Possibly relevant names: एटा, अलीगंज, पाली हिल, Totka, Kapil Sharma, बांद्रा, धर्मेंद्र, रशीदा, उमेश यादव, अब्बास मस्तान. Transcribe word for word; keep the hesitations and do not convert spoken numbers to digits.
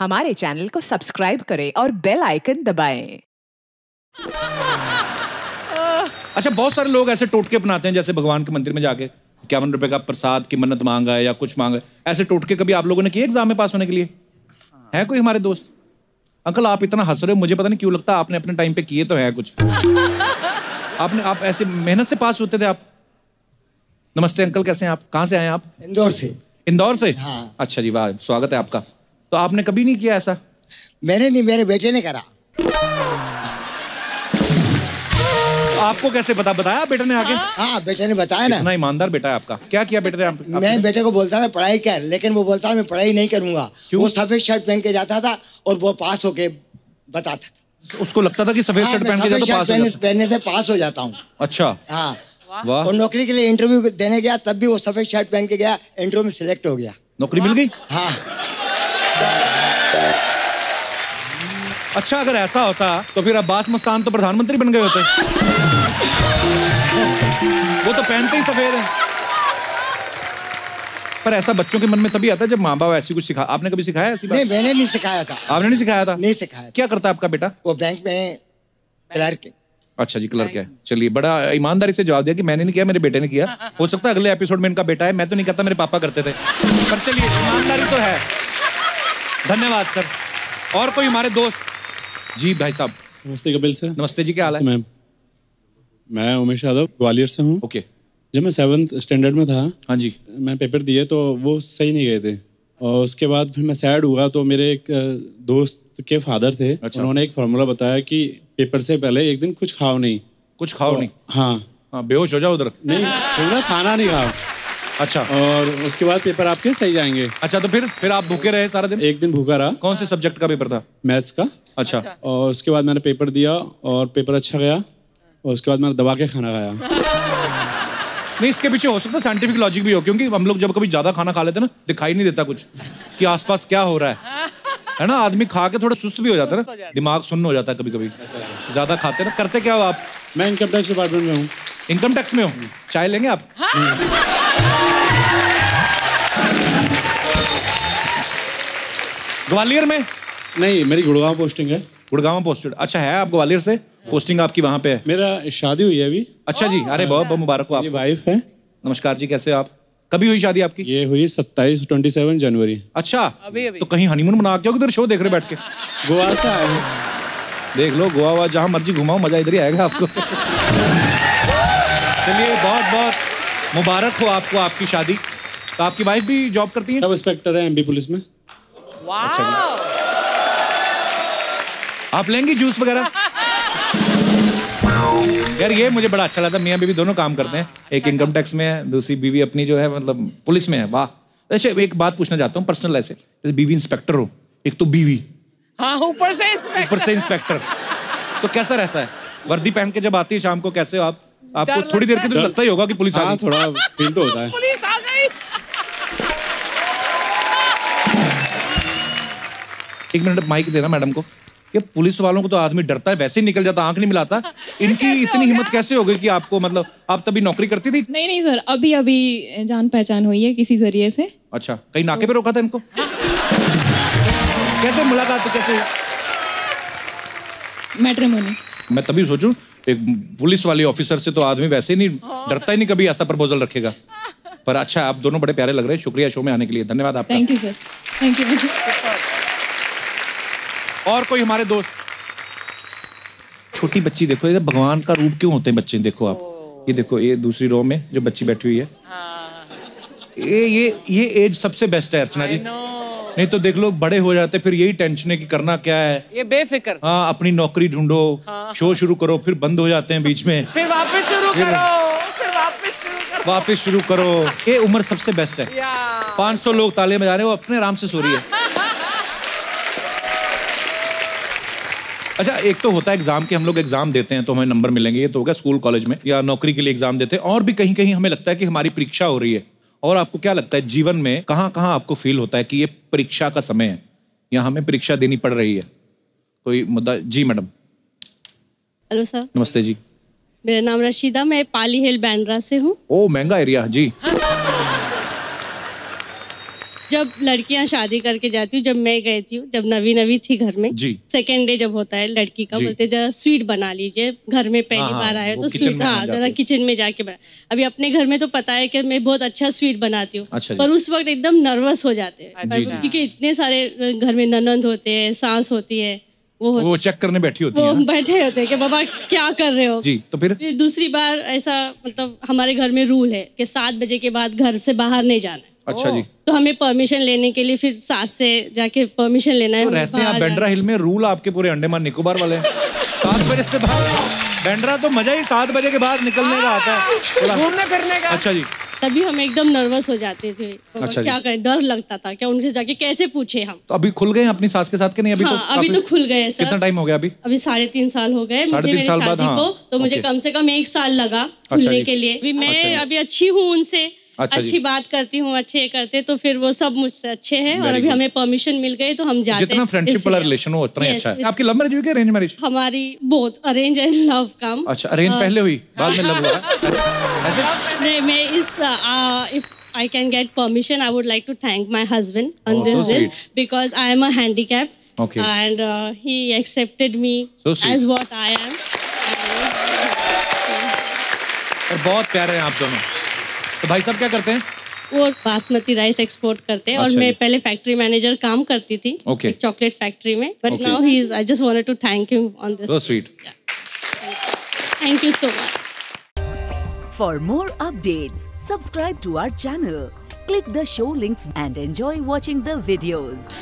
हमारे चैनल को सब्सक्राइब करें और बेल आइकन दबाएं। अच्छा, बहुत सारे लोग ऐसे टोटके अपनाते हैं, जैसे भगवान के मंदिर में जाके इक्यावन रुपए का प्रसाद की मन्नत मांगा है या कुछ मांगा है। ऐसे टोटके कभी आप लोगों ने किए एग्जाम में पास होने के लिए? है कोई हमारे दोस्त? अंकल आप इतना हंस रहे हो, मुझे पता नहीं क्यों लगता है आपने अपने टाइम पे किए तो है कुछ। आपने आप ऐसे मेहनत से पास होते थे आप? नमस्ते अंकल, कैसे हैं आप? कहाँ से आए आप? इंदौर से। इंदौर से? हाँ। अच्छा जी, वाह, स्वागत है आपका। तो आपने कभी नहीं किया ऐसा? मैंने नहीं, मेरे बेटे ने करा। आपको कैसे पता? बताया बेटे ने आके? हाँ, बेटे ने बताया ना। इतना ईमानदार बेटा है आपका। क्या किया बेटे ने आप, आपने? मैं बेटे को बोलता था पढ़ाई कर, लेकिन वो बोलता था मैं पढ़ाई नहीं करूंगा। क्यों? वो सफेद शर्ट पहन के जाता था और वो पास होके बताता था। उसको लगता था कि सफेद शर्ट पहन के जाता हूँ, सफेद शर्ट पहनने से पास हो जाता हूँ। अच्छा। हाँ, और नौकरी के लिए इंटरव्यू देने गया, तब भी वो सफेद शर्ट पहन के गया, इंटरव्यू में सिलेक्ट हो गया, नौकरी मिल गई। हाँ। अच्छा, अगर ऐसा होता तो फिर अब्बास मस्तान तो प्रधानमंत्री बन गए होते। वो तो पहनते ही सफेद है। पर ऐसा बच्चों के मन में तभी आता है जब माँ बाप ऐसी कुछ सिखा। आपने कभी सिखाया ऐसी बात? नहीं, मैंने नहीं सिखाया था। आपने नहीं सिखाया था? नहीं सिखाया। क्या करता है आपका बेटा? वो बैंक में क्लर्क। अच्छा जी, क्लर्क है। चलिए, बड़ा ईमानदारी से जवाब दिया कि मैंने नहीं किया, मेरे बेटे ने किया। हो सकता है अगले एपिसोड में इनका बेटा है। मैं तो नहीं कहता, मेरे पापा करते थे, पर चलिए ईमानदारी तो है। धन्यवाद सर। और कोई हमारे दोस्त? जी भाई साहब, नमस्ते। कपिल सर, नमस्ते जी, क्या हाल है? मैम, मैं उमेश यादव ग्वालियर से हूँ। ओके। जब मैं सेवन्थ स्टैंडर्ड में था, हाँ जी, मैं पेपर दिए तो वो सही नहीं गए थे, और उसके बाद फिर मैं सैड हुआ। तो मेरे एक दोस्त के फादर थे। अच्छा। उन्होंने एक फार्मूला बताया कि पेपर से पहले एक दिन कुछ खाओ नहीं। कुछ खाओ तो, नहीं? हाँ, बेहोश हो जाओ उधर। नहीं, थोड़ा खाना नहीं खाओ। अच्छा। और उसके बाद पेपर आपके सही जाएंगे। अच्छा, तो फिर फिर आप भूखे रहे सारा दिन? एक दिन भूखा रहा। कौन से सब्जेक्ट का पेपर था? मैथ्स का। अच्छा। और उसके बाद मैंने पेपर दिया और पेपर अच्छा गया, और उसके बाद मैंने दबा के खाना खाया। नहीं, इसके पीछे हो सकता है साइंटिफिक लॉजिक भी हो, क्योंकि हम लोग जब कभी ज्यादा खाना खा लेते ना, दिखाई नहीं देता कुछ कि आसपास क्या हो रहा है, है ना। आदमी खा के थोड़ा सुस्त भी हो जाता है ना, दिमाग सुन्न हो जाता है कभी कभी ज्यादा खाते ना। करते क्या हो आप? मैं इनकम टैक्स डिपार्टमेंट में हूँ। इनकम टैक्स में हूँ। चाय लेंगे आप? ग्वालियर में? नहीं, मेरी गुड़गांव पोस्टिंग है। गुड़गांव पोस्टेड। अच्छा, है आप ग्वालियर से? पोस्टिंग आपकी वहाँ पे है? मेरा शादी हुई है अभी। अच्छा जी, अरे बहुत बहुत मुबारक हो आप। वाइफ है। नमस्कार जी, कैसे हो आप? कभी हुई शादी आपकी? ये हुई सत्ताईस सत्ताईस जनवरी। अच्छा, अभी अभी। तो कहीं हनीमून मना के उधर शो देख रहे बैठ के? गोवा से आए हैं। देख लो, गोवा हुआ जहाँ मर्जी घुमाओ, मजा इधर ही आएगा आपको। चलिए, बहुत बहुत मुबारक हो आपको आपकी शादी। तो आपकी वाइफ भी जॉब करती है? सब इंस्पेक्टर है एम बी पुलिस में। आप लेंगी जूस वगैरह? यार, ये मुझे बड़ा अच्छा लगा, मियाँ बीवी दोनों काम करते हैं, एक इनकम टैक्स में है, दूसरी बीवी अपनी जो है मतलब पुलिस में है। वाह। अच्छा, एक बात पूछना चाहता हूँ पर्सनल, ऐसे जैसे बीवी इंस्पेक्टर हो, एक तो बीवी, हाँ, ऊपर से ऊपर से इंस्पेक्टर, तो कैसा रहता है? वर्दी पहन के जब आती है शाम को, कैसे हो आप? आपको थोड़ी देर के तो लगता ही होगा कि पुलिस आ गई? थोड़ा फील तो होता है। एक मिनट माइक देना मैडम को। ये पुलिस वालों को तो आदमी डरता है, वैसे ही निकल जाता, आंख नहीं मिलाता। इनकी इतनी हिम्मत कैसे हो गई कि आपको, मतलब आप तभी नौकरी करती थी? नहीं नहीं सर, अभी अभी जान पहचान हुई है किसी जरिए से। अच्छा, कहीं नाके पे रोका था इनको? कैसे मुलाकात तो कैसे? मैट्रिमोनी। मैं तभी सोचूं, एक पुलिस वाले ऑफिसर से तो आदमी वैसे ही नहीं डरता, ही नहीं कभी ऐसा प्रपोजल रखेगा। पर अच्छा, आप दोनों बड़े प्यारे लग रहे हैं। शुक्रिया शो में आने के लिए, धन्यवाद आपका। Thank you sir, thank you. और कोई हमारे दोस्त? छोटी बच्ची देखो, ये भगवान का रूप क्यों होते हैं बच्चे। देखो आप, ये देखो, ये दूसरी रो में जो बच्ची बैठी हुई है, ये ये ये एज सबसे बेस्ट है अर्चना जी। नहीं तो देख लो, बड़े हो जाते फिर यही टेंशन है कि करना क्या है। ये बेफिक्र। हाँ, अपनी नौकरी ढूंढो, शो शुरू करो, फिर बंद हो जाते हैं बीच में, फिर वापस शुरू करो, वापस शुरू करो। ये उम्र सबसे बेस्ट है। पाँच सौ लोग ताले बजा रहे हो, अपने आराम से सो रही है। अच्छा, एक तो होता है एग्जाम के, हम लोग एग्जाम देते हैं तो हमें नंबर मिलेंगे, ये तो होगा स्कूल कॉलेज में, या नौकरी के लिए एग्जाम देते हैं, और भी कहीं कहीं हमें लगता है कि हमारी परीक्षा हो रही है। और आपको क्या लगता है जीवन में कहाँ कहाँ आपको फील होता है कि ये परीक्षा का समय है, या हमें परीक्षा देनी पड़ रही है? कोई मुद्दा? जी मैडम। हेलो सर, नमस्ते जी, मेरा नाम रशीदा, मैं पाली हिल बांद्रा से हूँ। ओ, महंगा एरिया। जी जब लड़कियां शादी करके जाती हूँ, जब मैं गई थी, जब नवी नवी थी घर में, सेकेंड डे जब होता है लड़की का, बोलते जरा स्वीट बना लीजिए, घर में पहली बार आए तो स्वीट, हाँ जरा किचन में जाके बना। अभी अपने घर में तो पता है कि मैं बहुत अच्छा स्वीट बनाती हूँ, पर उस वक्त एकदम नर्वस हो जाते हैं क्योंकि इतने सारे घर में ननंद होते हैं, सास होती है, वो वो चेक करने बैठी होती है, वो बैठे होते हैं कि बाबा क्या कर रहे हो जी। तो फिर दूसरी बार ऐसा, मतलब हमारे घर में रूल है कि सात बजे के बाद घर से बाहर नहीं जाना। अच्छा जी। तो हमें परमिशन लेने के लिए फिर सास से जाके परमिशन लेना है। तो रहते हैं आप बांद्रा हिल में, रूल आपके पूरे अंडमान निकोबार वाले सात बजे से बाहर बांद्रा, तो मजा ही सात बजे के बाद निकलने का आता है, घूमने फिरने का। अच्छा जी। तभी हम एकदम नर्वस हो जाते थे। अच्छा, क्या करें, डर लगता था क्या उनसे जाके कैसे पूछे हम। तो अभी खुल गए अपनी सास के साथ के नहीं? अभी हाँ, अभी तो खुल गए सर। कितना टाइम हो गया अभी? अभी साढ़े तीन साल हो गए मुझे मेरी शादी को। हाँ, तो मुझे कम से कम एक साल लगा खुलने के लिए। अभी मैं अभी अच्छी हूँ उनसे, अच्छा अच्छी बात करती हूँ, अच्छे करते, तो फिर वो सब मुझसे अच्छे हैं। और अभी हमें परमिशन मिल गई तो हम जाते हैं। जितना फ्रेंडशिप वाला रिलेशन हो उतना ही अच्छा है। आपकी लव मैरिज हुई क्या अरेंज मैरिज? हमारी बहुत अरेंज एंड लव काम। अच्छा, अरेंज पहले हुई बाद में लव हुआ? नहीं, मैं इस if I can get permission I would like to thank my husband on this day because I am a handicapped and he accepted me as what I am. और बहुत प्यारे हैं आप दोनों। तो भाई साहब क्या करते हैं? वो बासमती राइस एक्सपोर्ट करते हैं। अच्छा, और मैं पहले फैक्ट्री मैनेजर काम करती थी okay, chocolate factory mein. But okay, now he is. I just wanted to thank him on this. So sweet. Yeah. Thank you so much. For more updates, subscribe to our channel, click the show links and enjoy watching the videos.